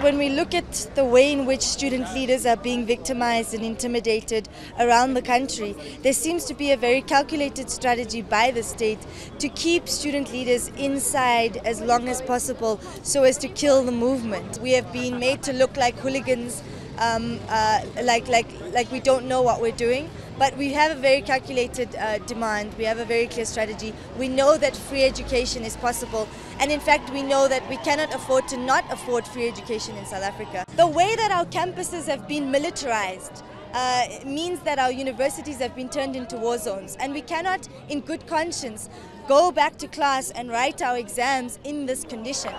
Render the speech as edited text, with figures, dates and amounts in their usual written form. When we look at the way in which student leaders are being victimized and intimidated around the country, there seems to be a very calculated strategy by the state to keep student leaders inside as long as possible so as to kill the movement. We have been made to look like hooligans, like we don't know what we're doing. But we have a very calculated demand, we have a very clear strategy. We know that free education is possible, and in fact we know that we cannot afford to not afford free education in South Africa. The way that our campuses have been militarized means that our universities have been turned into war zones, and we cannot in good conscience go back to class and write our exams in this condition.